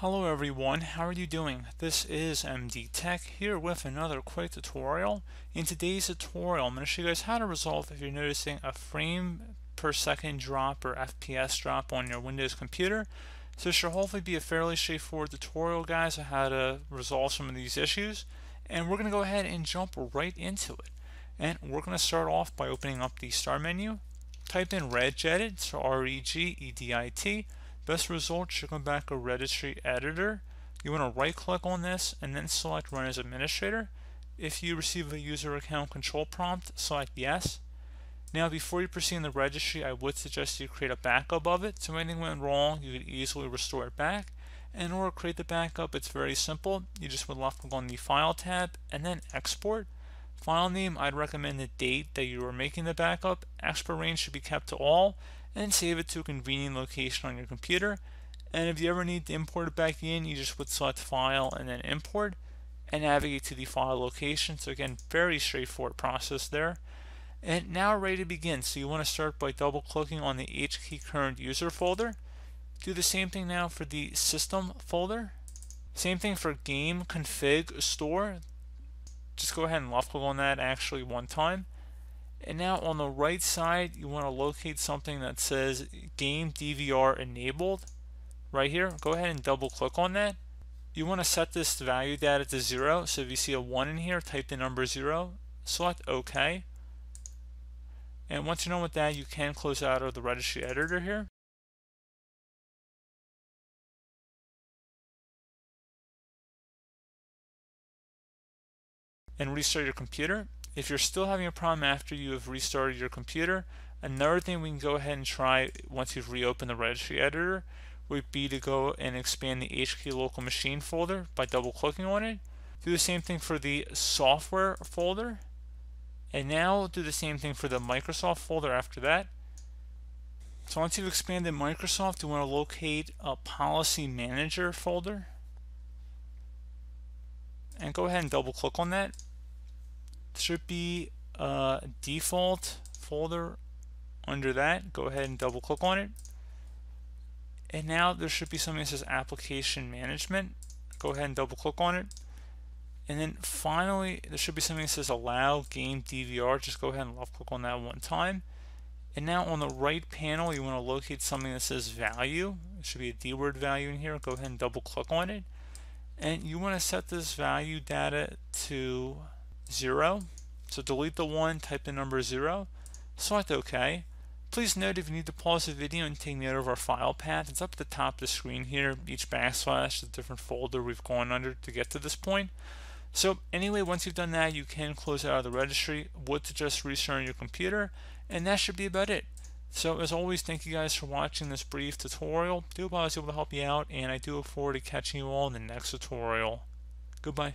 Hello everyone, how are you doing? This is MD Tech here with another quick tutorial. In today's tutorial, I'm going to show you guys how to resolve if you're noticing a frame per second drop or FPS drop on your Windows computer. So this should hopefully be a fairly straightforward tutorial, guys, on how to resolve some of these issues. And we're going to go ahead and jump right into it. And we're going to start off by opening up the start menu. Type in regedit, so R-E-G-E-D-I-T. Best result should come back a registry editor. You want to right click on this and then select run as administrator. If you receive a user account control prompt, select yes. Now before you proceed in the registry, I would suggest you create a backup of it. So if anything went wrong, you could easily restore it back. In order to create the backup, it's very simple. You just would left click on the file tab and then export. File name, I'd recommend the date that you were making the backup. Export range should be kept to all. And save it to a convenient location on your computer. And if you ever need to import it back in, you just would select file and then import and navigate to the file location. So again, very straightforward process there. And now we're ready to begin. So you want to start by double clicking on the HKEY_CURRENT_USER folder. Do the same thing now for the system folder. Same thing for game config store. Just go ahead and left click on that actually one time. And now on the right side, you want to locate something that says Game DVR Enabled right here. Go ahead and double click on that. You want to set this value data to 0. So if you see a 1 in here, type the number 0, select OK. And once you're done with that, you can close out of the registry editor here. And restart your computer. If you're still having a problem after you have restarted your computer, another thing we can go ahead and try once you've reopened the registry editor would be to go and expand the HKEY_LOCAL_MACHINE folder by double clicking on it. Do the same thing for the software folder. And now do the same thing for the Microsoft folder after that. So once you've expanded Microsoft, you want to locate a Policy Manager folder. And go ahead and double click on that. Should be a default folder under that. Go ahead and double click on it. And now there should be something that says Application Management. Go ahead and double click on it. And then finally, there should be something that says Allow Game DVR. Just go ahead and left click on that one time. And now on the right panel, you want to locate something that says Value. It should be a D-word value in here. Go ahead and double click on it. And you want to set this value data to 0. So delete the 1, type the number 0, select OK. Please note if you need to pause the video and take note of our file path, it's up at the top of the screen here. Each backslash is a different folder we've gone under to get to this point. So anyway, once you've done that, you can close out of the registry. Would suggest restarting your computer, and that should be about it. So as always, thank you guys for watching this brief tutorial. I do hope I was able to help you out, and I do look forward to catching you all in the next tutorial. Goodbye.